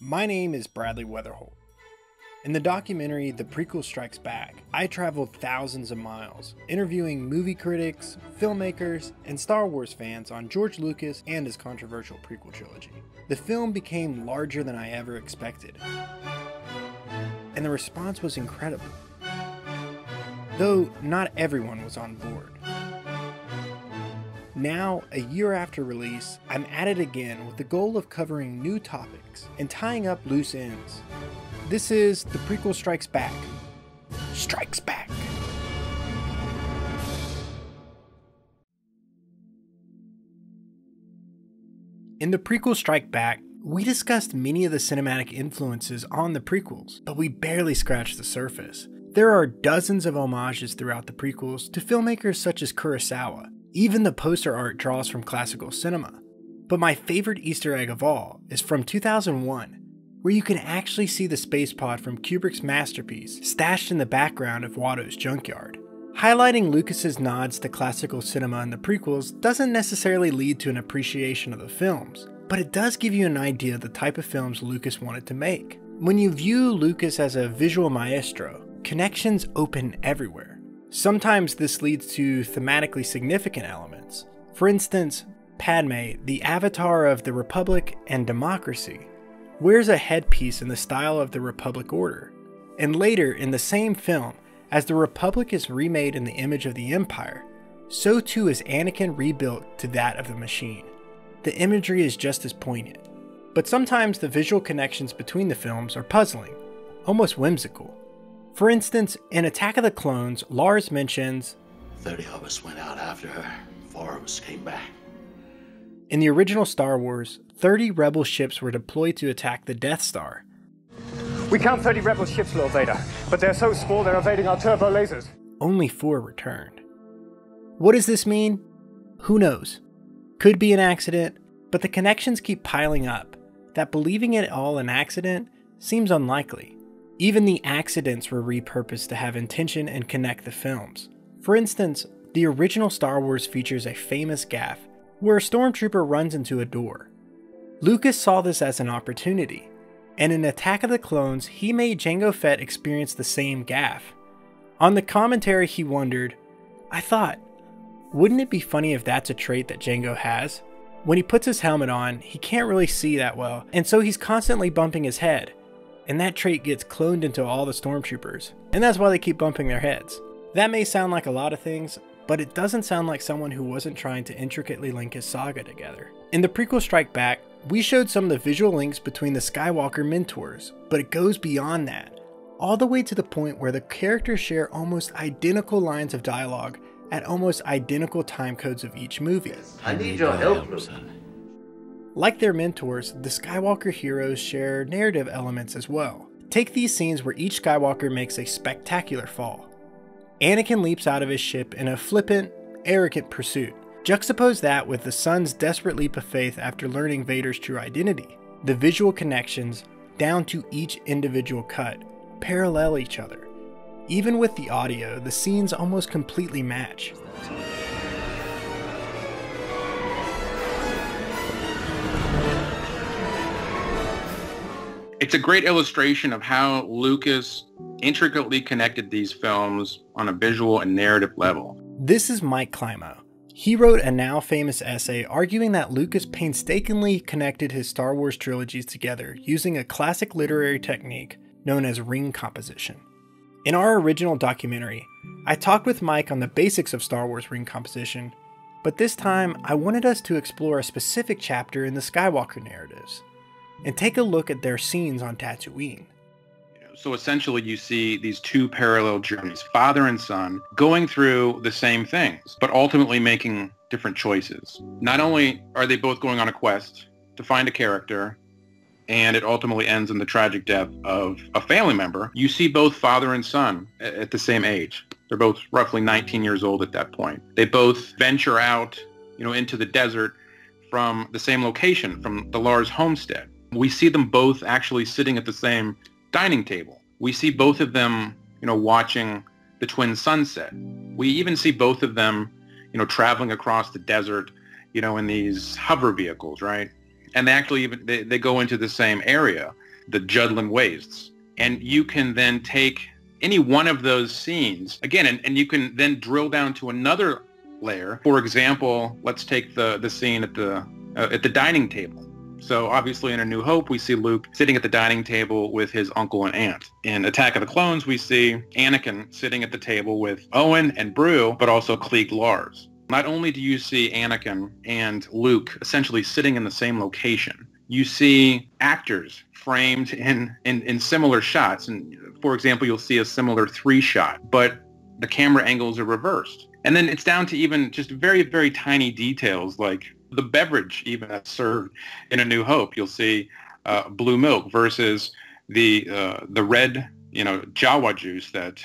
My name is Bradley Weatherholt. In the documentary The Prequels Strikes Back, I traveled thousands of miles, interviewing movie critics, filmmakers, and Star Wars fans on George Lucas and his controversial prequel trilogy. The film became larger than I ever expected, and the response was incredible. Though not everyone was on board. Now, a year after release, I'm at it again with the goal of covering new topics and tying up loose ends. This is The Prequel Strikes Back. Strikes Back! In The Prequel Strike Back, we discussed many of the cinematic influences on the prequels, but we barely scratched the surface. There are dozens of homages throughout the prequels to filmmakers such as Kurosawa. Even the poster art draws from classical cinema. But my favorite Easter egg of all is from 2001, where you can actually see the space pod from Kubrick's masterpiece stashed in the background of Watto's junkyard. Highlighting Lucas's nods to classical cinema in the prequels doesn't necessarily lead to an appreciation of the films, but it does give you an idea of the type of films Lucas wanted to make. When you view Lucas as a visual maestro, connections open everywhere. Sometimes this leads to thematically significant elements. For instance, Padmé, the avatar of the Republic and democracy, wears a headpiece in the style of the Republic Order. And later in the same film, as the Republic is remade in the image of the Empire, so too is Anakin rebuilt to that of the machine. The imagery is just as poignant. But sometimes the visual connections between the films are puzzling, almost whimsical. For instance, in Attack of the Clones, Lars mentions, 30 of us went out after her, 4 of us came back. In the original Star Wars, 30 rebel ships were deployed to attack the Death Star. We count 30 rebel ships, Lord Vader, but they're so small they're evading our turbo lasers. Only 4 returned. What does this mean? Who knows? Could be an accident, but the connections keep piling up. That believing it all an accident seems unlikely. Even the accidents were repurposed to have intention and connect the films. For instance, the original Star Wars features a famous gaffe where a stormtrooper runs into a door. Lucas saw this as an opportunity, and in Attack of the Clones, he made Jango Fett experience the same gaffe. On the commentary, he wondered, I thought, wouldn't it be funny if that's a trait that Jango has? When he puts his helmet on, he can't really see that well, and so he's constantly bumping his head. And that trait gets cloned into all the stormtroopers, and that's why they keep bumping their heads. That may sound like a lot of things, but it doesn't sound like someone who wasn't trying to intricately link his saga together. In The Prequel Strike Back, we showed some of the visual links between the Skywalker mentors, but it goes beyond that, all the way to the point where the characters share almost identical lines of dialogue at almost identical time codes of each movie. I need your help, son. Like their mentors, the Skywalker heroes share narrative elements as well. Take these scenes where each Skywalker makes a spectacular fall. Anakin leaps out of his ship in a flippant, arrogant pursuit. Juxtapose that with the son's desperate leap of faith after learning Vader's true identity. The visual connections, down to each individual cut, parallel each other. Even with the audio, the scenes almost completely match. It's a great illustration of how Lucas intricately connected these films on a visual and narrative level. This is Mike Klimo. He wrote a now famous essay arguing that Lucas painstakingly connected his Star Wars trilogies together using a classic literary technique known as ring composition. In our original documentary, I talked with Mike on the basics of Star Wars ring composition, but this time I wanted us to explore a specific chapter in the Skywalker narratives and take a look at their scenes on Tatooine. So essentially you see these two parallel journeys, father and son, going through the same things, but ultimately making different choices. Not only are they both going on a quest to find a character, and it ultimately ends in the tragic death of a family member, you see both father and son at the same age. They're both roughly 19 years old at that point. They both venture out, into the desert from the same location, from the Lars homestead. We see them both actually sitting at the same dining table. We see both of them, watching the twin sunset. We even see both of them, traveling across the desert, in these hover vehicles, right? And they actually even, they go into the same area. the Jundland Wastes. And you can then take any one of those scenes, again, and you can then drill down to another layer. For example, let's take the scene at the dining table. So obviously in A New Hope, we see Luke sitting at the dining table with his uncle and aunt. In Attack of the Clones, we see Anakin sitting at the table with Owen and Beru, but also Clieg Lars. Not only do you see Anakin and Luke essentially sitting in the same location, you see actors framed in similar shots. And for example, you'll see a similar 3-shot, but the camera angles are reversed. And then it's down to even just very, very tiny details like the beverage even that's served in A New Hope. You'll see blue milk versus the red, you know, Jawa juice that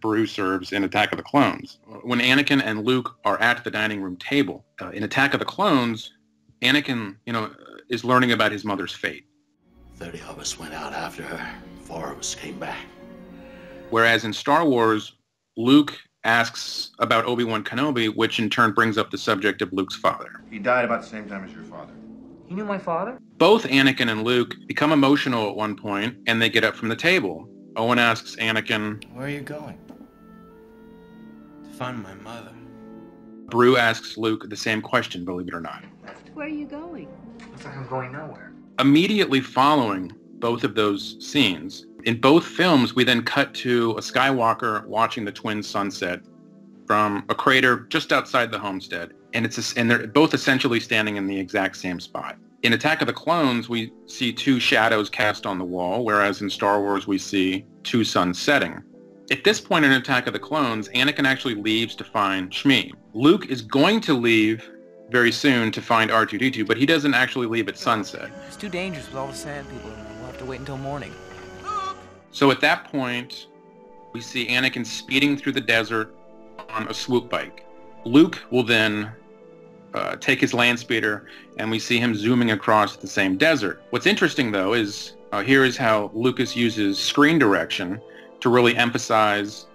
Beru serves in Attack of the Clones. When Anakin and Luke are at the dining room table, in Attack of the Clones, Anakin, you know, is learning about his mother's fate. 30 of us went out after her, 4 of us came back. Whereas in Star Wars, Luke asks about Obi-Wan Kenobi, which in turn brings up the subject of Luke's father. He died about the same time as your father. You knew my father? Both Anakin and Luke become emotional at one point, and they get up from the table. Owen asks Anakin, "Where are you going?" "To find my mother." Beru asks Luke the same question, believe it or not. "Where are you going?" "Looks like I'm going nowhere." Immediately following both of those scenes, in both films, we then cut to a Skywalker watching the twin sunset from a crater just outside the homestead, and they're both essentially standing in the exact same spot. In Attack of the Clones, we see 2 shadows cast on the wall, whereas in Star Wars, we see 2 suns setting. At this point in Attack of the Clones, Anakin actually leaves to find Shmi. Luke is going to leave very soon to find R2-D2, but he doesn't actually leave at sunset. It's too dangerous with all the Sand People. We'll have to wait until morning. So at that point, we see Anakin speeding through the desert on a swoop bike. Luke will then take his land speeder, and we see him zooming across the same desert. What's interesting, though, is here is how Lucas uses screen direction to really emphasize,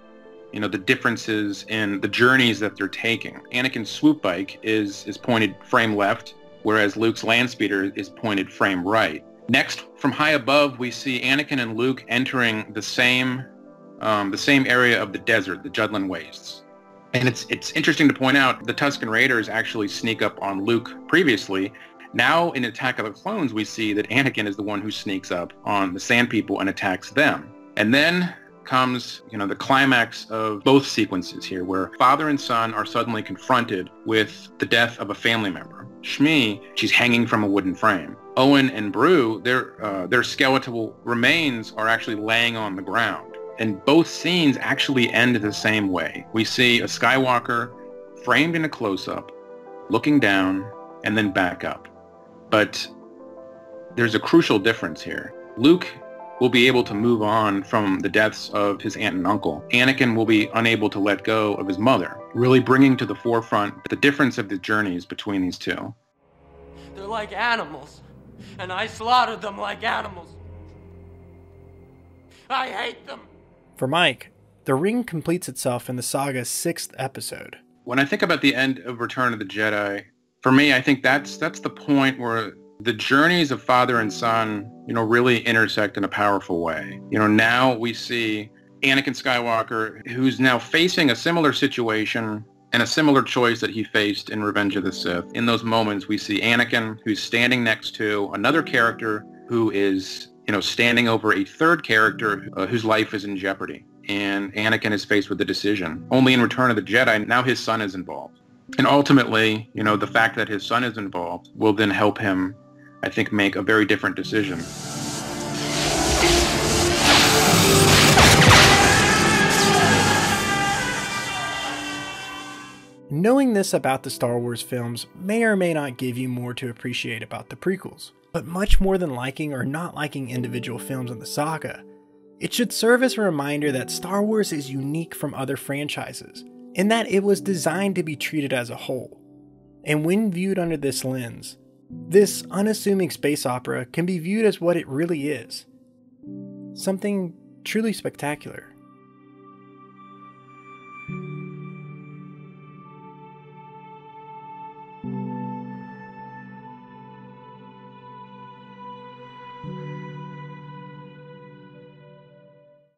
you know, the differences in the journeys that they're taking. Anakin's swoop bike is pointed frame left, whereas Luke's land speeder is pointed frame right. Next, from high above, we see Anakin and Luke entering the same area of the desert, the Jundland Wastes. And it's interesting to point out the Tusken Raiders actually sneak up on Luke previously. Now in Attack of the Clones, we see that Anakin is the one who sneaks up on the Sand People and attacks them. And then comes, you know, the climax of both sequences here, where father and son are suddenly confronted with the death of a family member. Shmi, she's hanging from a wooden frame. Owen and Beru, their skeletal remains are actually laying on the ground. And both scenes actually end the same way. We see a Skywalker framed in a close-up, looking down, and then back up. But there's a crucial difference here. Luke will be able to move on from the deaths of his aunt and uncle. Anakin will be unable to let go of his mother, really bringing to the forefront the difference of the journeys between these two. They're like animals, and I slaughtered them like animals. I hate them. For Mike, the ring completes itself in the saga's 6th episode. When I think about the end of Return of the Jedi, for me, I think that's the point where the journeys of father and son, you know, really intersect in a powerful way. You know, now we see Anakin Skywalker, who's now facing a similar situation and a similar choice that he faced in Revenge of the Sith. In those moments, we see Anakin, who's standing next to another character who is, you know, standing over a third character whose life is in jeopardy. And Anakin is faced with the decision. Only in Return of the Jedi, now his son is involved. And ultimately, you know, the fact that his son is involved will then help him, I think, make a very different decision. Knowing this about the Star Wars films may or may not give you more to appreciate about the prequels, but much more than liking or not liking individual films in the saga, it should serve as a reminder that Star Wars is unique from other franchises, in that it was designed to be treated as a whole. And when viewed under this lens, this unassuming space opera can be viewed as what it really is, something truly spectacular.